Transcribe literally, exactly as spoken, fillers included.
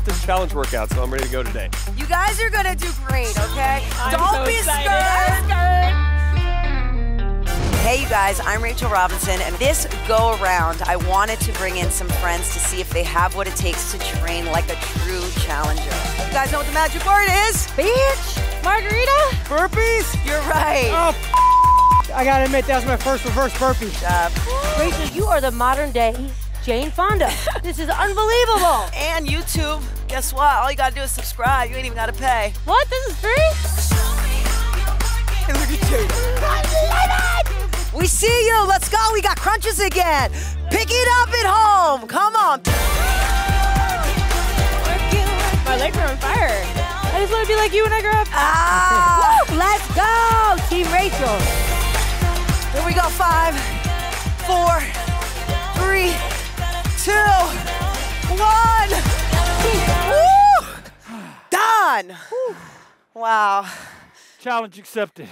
got this challenge workout, so I'm ready to go today. You guys are gonna do great, okay? I'm Don't so be scared. Hey, you guys, I'm Rachel Robinson, and this go around, I wanted to bring in some friends to see if they have what it takes to train like a true challenger. You guys know what the magic word is? Beach, margarita, burpees. You're right. Oh, I gotta admit, that was my first reverse burpee. Uh, Rachel, you are the modern day Jane Fonda. This is unbelievable. And YouTube, guess what? All you gotta do is subscribe. You ain't even gotta pay. What? This is free? And look at Jane. We see you. Let's go. We got crunches again. Pick it up at home. Come on. My legs are on fire. I just want to be like you when I grow up. Ah. Woo, let's go, Team Rachel. Here we go, five, four, three, two, one. Woo! Done. Woo. Wow. Challenge accepted.